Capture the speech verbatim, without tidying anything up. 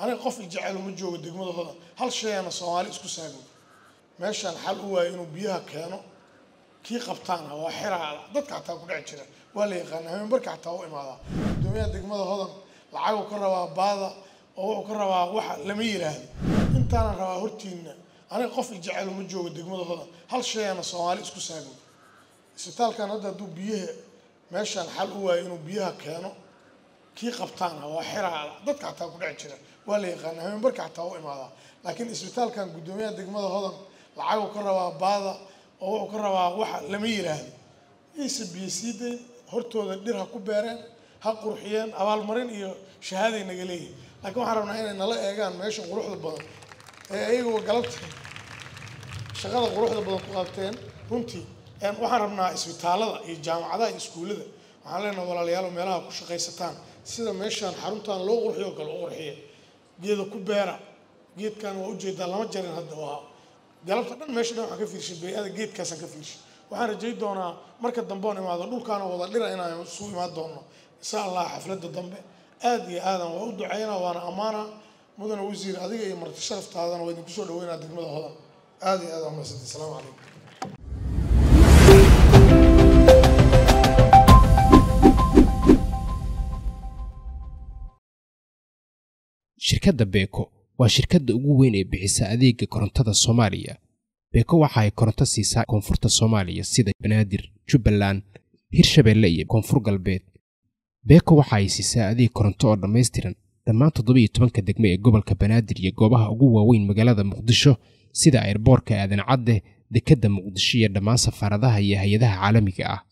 أنا قف الجعل ومن جوا الدقمة ضغطة هل شيء أنا صوالي اسكو ساقون ماشي الحل هو إنه بيها كانوا كي قبطانها وحيرها على ضدك عطاها كل عشرة ولا يغنى هم بركة عطاها وإما هذا الدنيا الدقمة ضغطة العاقو كروا بعضها أو كروا واحد لميرة هذه أنت أنا روا هرتين أنا قف الجعل ومن جوا الدقمة ضغطة هل شيء أنا صوالي اسكو ساقون ستال كان هذا دو بيها ماشي الحل هو إنه بيها كانوا كي قبطانها وحيرها على ضدك عطاها كل عشرة ولا يغنى هم بركة عطاها وإما هذا لكن السبيتال كان قدومية الدقمة ضغطة العاقو كروا بعضها oo ka rabaa waxa lama yiraahdo E C B C de hortooda dhir ha ku beereen ha qurxiyeen abaal marin iyo shahaadey naga leeyeen laakiin waxaan rabnaa inay nala eegaan meesha quruxda badan ee ayagu galabtii shaqada quruxda badan ku qabteen runtii ee waxaan rabnaa isbitaalada iyo jaamacadaha iyo iskuulada waxaan leenahay walaalayaal meelaha ku shaqaysataan sida meeshan xaruntan loo qurxiyo kala u qurxiye geedo ku beera geedkan waa u jeedaa lama jarin hadda waa galabta dhan meeshana waxa ka fiirshay beeyada geedkaasan ka fiirshay waxaan rajay doonaa marka dambe oo imaado dhulkaana wada dhira inaan soo imaan doono insha Allah xafladda dambe aad iyo aadan waa u duceynaa waana amaana mudane wasiir adiga iyo marti sharaftaadana waa idinku soo dhaweynaa degmada Hodan aad iyo aadan maasad assalaamu calaykum shirkadda Beko waa shirkadda ugu weyn ee bixisa adeegga korontada Soomaaliya. Beko waxa ay koronto siisaa koonfurta Soomaaliya sida Banaadir, Jubbaland, Hirshabelle iyo Koonfur Galbeed. Beko waxa ay siisaa adeeg koronto oo dhameystiran dhammaan toddoba iyo toban degmo ee gobolka Banaadir iyo goobaha ugu waaweyn magaalada Muqdisho sida airportka Aadan Cadde, dekedda Muqdisho iyo dhammaan safaaradaha iyo hay'adaha caalamiga ah.